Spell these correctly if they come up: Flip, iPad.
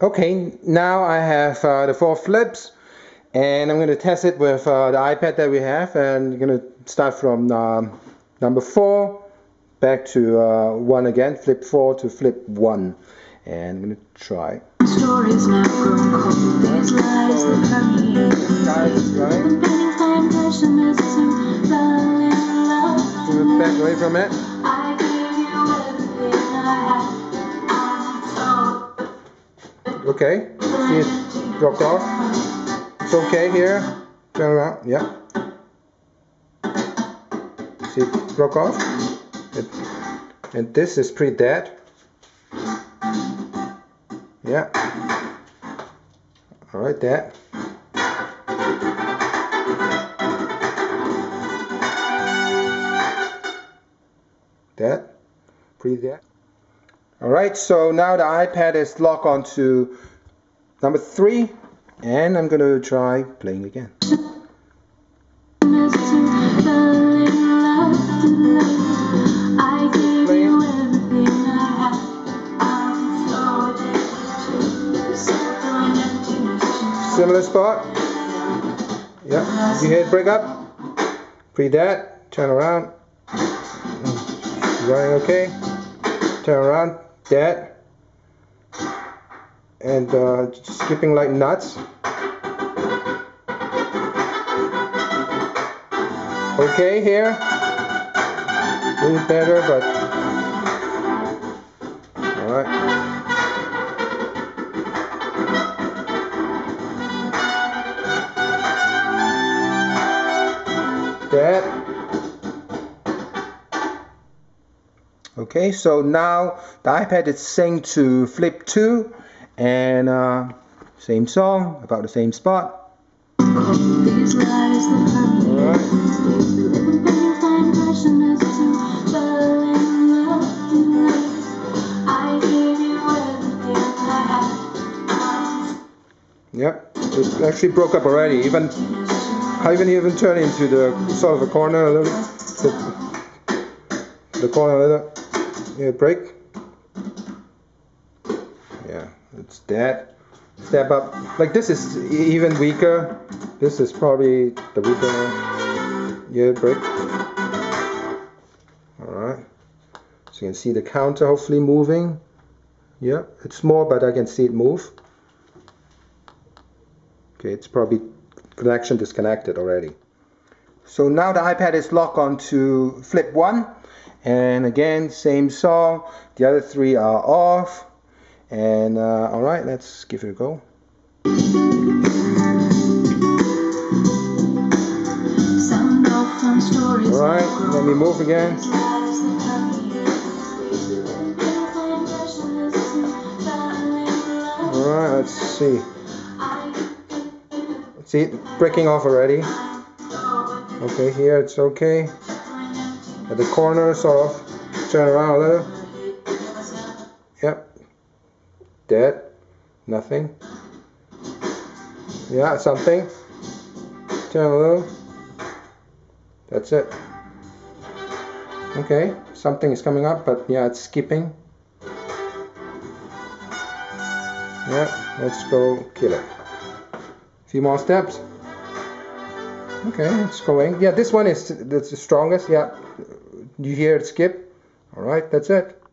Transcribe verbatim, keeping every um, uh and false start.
Okay, now I have uh, the four flips, and I'm going to test it with uh, the iPad that we have, and I'm going to start from uh, number four back to uh, one again, flip four to flip one, and I'm going to try. The story's now grown cold, there's lies that come here. Lies, right? I've been bidding for impressionism, fell in love. Move back away from it. I gave you everything I had. Okay, see it dropped off. It's okay here. Turn around, yeah. See it broke off. It, and this is pretty dead. Yeah. Alright, that. That. Pretty dead. Alright, so now the iPad is locked onto number three, and I'm going to try playing again. Similar spot. Yeah, you hear it break up. Breathe that, turn around. Running okay. Turn around. That and uh, skipping like nuts. Okay, here a little better, but all right. That. Okay, so now the iPad is synced to flip two, and uh, same song, about the same spot. Alright. Yep, it actually broke up already. Even I even even turned into the sort of a corner a little bit. The, the corner a little. Yeah, break. Yeah, it's dead. Step up. Like this is even weaker. This is probably the weaker. Yeah, break. Alright. So you can see the counter hopefully moving. Yeah, it's small, but I can see it move. Okay, it's probably connection disconnected already. So now the iPad is locked onto flip one. And again, same song. The other three are off. And uh, all right, let's give it a go. All right, let me move again. All right, let's see. See, it's breaking off already. Okay, here it's okay. At the corner, sort of turn around a little. Yep. Dead. Nothing. Yeah, something. Turn a little. That's it. Okay, something is coming up, but yeah, it's skipping. Yeah, let's go kill it. A few more steps. Okay, it's going. Yeah, this one is that's the strongest. Yeah, you hear it skip. All right, that's it.